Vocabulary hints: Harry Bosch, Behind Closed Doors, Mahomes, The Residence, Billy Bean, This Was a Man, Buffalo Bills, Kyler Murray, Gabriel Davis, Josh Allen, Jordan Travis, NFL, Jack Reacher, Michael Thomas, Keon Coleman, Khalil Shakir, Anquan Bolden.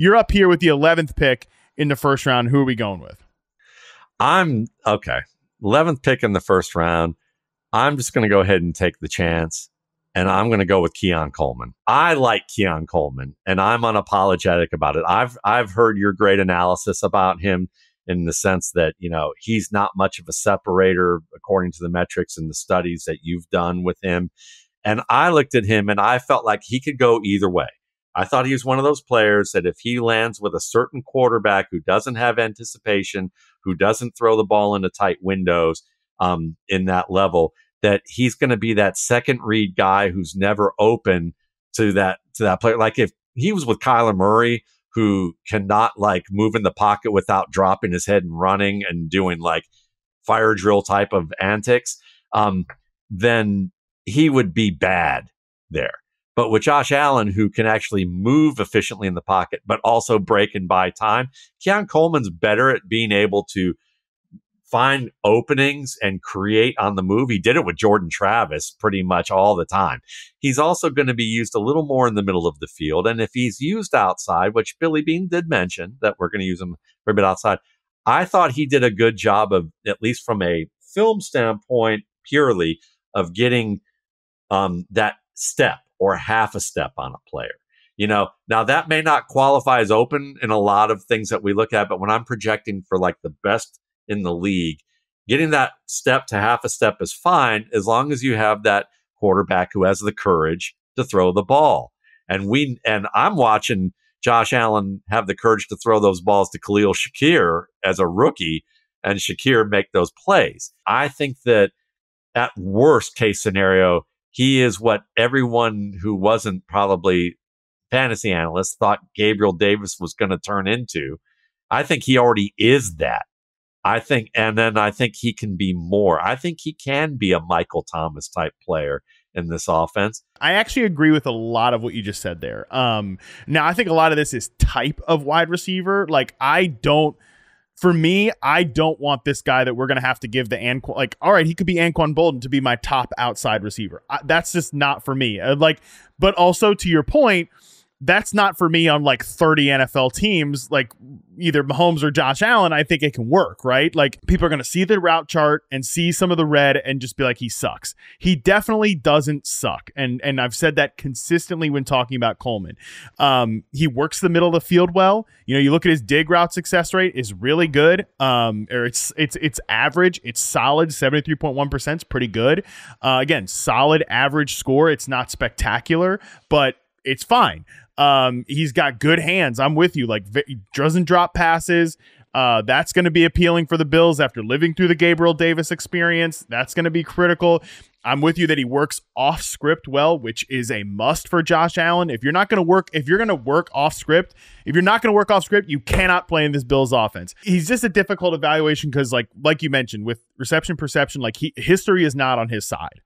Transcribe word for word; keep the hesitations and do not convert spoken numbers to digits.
You're up here with the eleventh pick in the first round. Who are we going with? I'm okay. eleventh pick in the first round. I'm just going to go ahead and take the chance, and I'm going to go with Keon Coleman. I like Keon Coleman, and I'm unapologetic about it. I've I've heard your great analysis about him in the sense that, you know, he's not much of a separator according to the metrics and the studies that you've done with him. And I looked at him, and I felt like he could go either way. I thought he was one of those players that if he lands with a certain quarterback who doesn't have anticipation, who doesn't throw the ball into tight windows, um, in that level, that he's going to be that second read guy who's never open to that to that player. Like if he was with Kyler Murray, who cannot like move in the pocket without dropping his head and running and doing like fire drill type of antics, um, then he would be bad there. But with Josh Allen, who can actually move efficiently in the pocket, but also break and buy time, Keon Coleman's better at being able to find openings and create on the move. He did it with Jordan Travis pretty much all the time. He's also going to be used a little more in the middle of the field. And if he's used outside, which Billy Bean did mention that we're going to use him for a bit outside, I thought he did a good job of, at least from a film standpoint purely, of getting um, that step or half a step on a player. You know, now that may not qualify as open in a lot of things that we look at, but when I'm projecting for like the best in the league, getting that step to half a step is fine as long as you have that quarterback who has the courage to throw the ball. And we, and I'm watching Josh Allen have the courage to throw those balls to Khalil Shakir as a rookie, and Shakir make those plays. I think that at worst case scenario, he is what everyone who wasn't probably fantasy analysts thought Gabriel Davis was going to turn into. I think he already is that. I think, and then I think he can be more. I think he can be a Michael Thomas type player in this offense. I actually agree with a lot of what you just said there. Um, now, I think a lot of this is type of wide receiver. Like, I don't. For me, I don't want this guy that we're going to have to give the Anquan. Like, all right, he could be Anquan Bolden to be my top outside receiver. I, that's just not for me. Uh, like, but also to your point, that's not for me on like thirty N F L teams, like either Mahomes or Josh Allen. I think it can work, right? Like people are going to see the route chart and see some of the red and just be like, he sucks. He definitely doesn't suck. And, and I've said that consistently when talking about Coleman. Um, he works the middle of the field well. You know, you look at his dig route success rate is really good. Um, or it's, it's, it's average. It's solid. seventy-three point one percent is pretty good. Uh, again, solid average score. It's not spectacular, but it's fine. Um, he's got good hands. I'm with you. Like he doesn't drop passes. Uh, that's going to be appealing for the Bills after living through the Gabriel Davis experience. That's going to be critical. I'm with you that he works off script well, which is a must for Josh Allen. If you're not going to work, if you're going to work off script, if you're not going to work off script, you cannot play in this Bills offense. He's just a difficult evaluation because, like, like you mentioned, with reception perception, like he, history is not on his side.